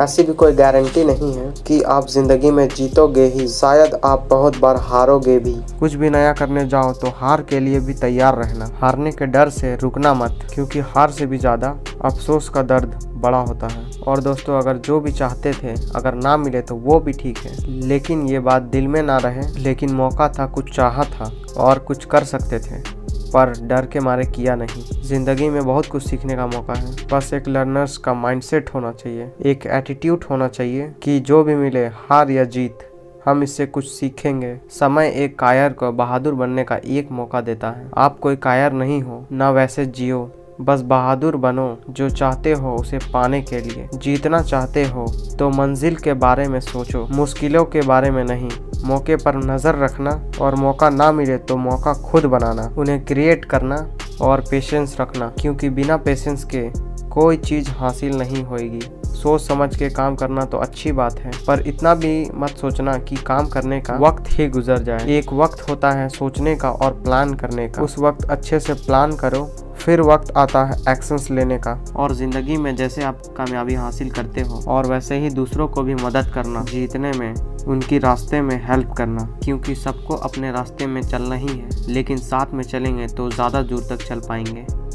ऐसी भी कोई गारंटी नहीं है कि आप जिंदगी में जीतोगे ही, शायद आप बहुत बार हारोगे भी। कुछ भी नया करने जाओ तो हार के लिए भी तैयार रहना, हारने के डर से रुकना मत, क्योंकि हार से भी ज़्यादा अफसोस का दर्द बड़ा होता है। और दोस्तों, अगर जो भी चाहते थे अगर ना मिले तो वो भी ठीक है, लेकिन ये बात दिल में ना रहे। लेकिन मौका था, कुछ चाहा था और कुछ कर सकते थे, पर डर के मारे किया नहीं। ज़िंदगी में बहुत कुछ सीखने का मौका है, बस एक लर्नर्स का माइंडसेट होना चाहिए, एक एटीट्यूड होना चाहिए कि जो भी मिले, हार या जीत, हम इससे कुछ सीखेंगे। समय एक कायर को बहादुर बनने का एक मौका देता है। आप कोई कायर नहीं हो, ना वैसे जियो, बस बहादुर बनो जो चाहते हो उसे पाने के लिए। जीतना चाहते हो तो मंजिल के बारे में सोचो, मुश्किलों के बारे में नहीं। मौके पर नज़र रखना, और मौका ना मिले तो मौका खुद बनाना, उन्हें क्रिएट करना और पेशेंस रखना, क्योंकि बिना पेशेंस के कोई चीज़ हासिल नहीं होगी। सोच समझ के काम करना तो अच्छी बात है, पर इतना भी मत सोचना कि काम करने का वक्त ही गुजर जाए। एक वक्त होता है सोचने का और प्लान करने का, उस वक्त अच्छे से प्लान करो, फिर वक्त आता है एक्शंस लेने का। और ज़िंदगी में जैसे आप कामयाबी हासिल करते हो, और वैसे ही दूसरों को भी मदद करना, जीतने में उनकी रास्ते में हेल्प करना, क्योंकि सबको अपने रास्ते में चलना ही है, लेकिन साथ में चलेंगे तो ज़्यादा दूर तक चल पाएंगे।